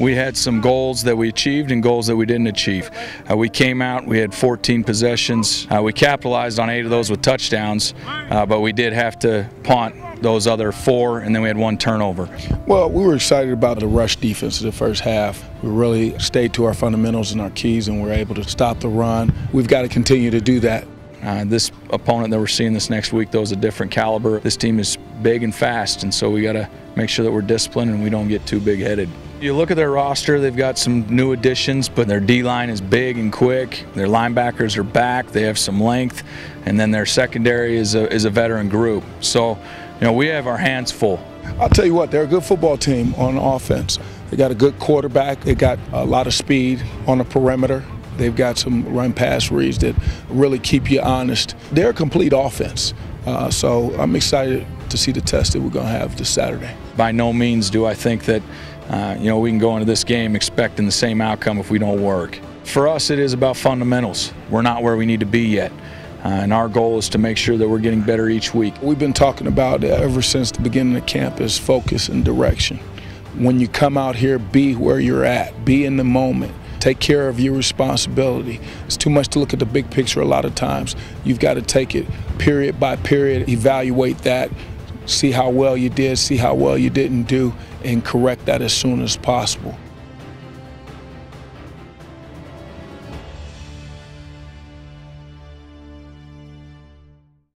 we had some goals that we achieved and goals that we didn't achieve. We came out, we had 14 possessions. We capitalized on 8 of those with touchdowns, but we did have to punt those other 4, and then we had 1 turnover. Well, we were excited about the rush defense in the first half. We really stayed to our fundamentals and our keys, and we were able to stop the run. We've got to continue to do that. This opponent that we're seeing this next week, though, is a different caliber. This team is big and fast, and so we got to make sure that we're disciplined and we don't get too big-headed. You look at their roster, they've got some new additions, but their D-line is big and quick. Their linebackers are back. They have some length, and then their secondary is a veteran group. So, you know, we have our hands full. I'll tell you what, they're a good football team on offense. They got a good quarterback. They got a lot of speed on the perimeter. They've got some run-pass reads that really keep you honest. They're a complete offense, so I'm excited to see the test that we're going to have this Saturday. By no means do I think that you know, we can go into this game expecting the same outcome if we don't work. For us, it is about fundamentals. We're not where we need to be yet, and our goal is to make sure that we're getting better each week. We've been talking about ever since the beginning of camp is focus and direction. When you come out here, be where you're at, be in the moment. Take care of your responsibility. It's too much to look at the big picture a lot of times. You've got to take it period by period, evaluate that, see how well you did, see how well you didn't do, and correct that as soon as possible.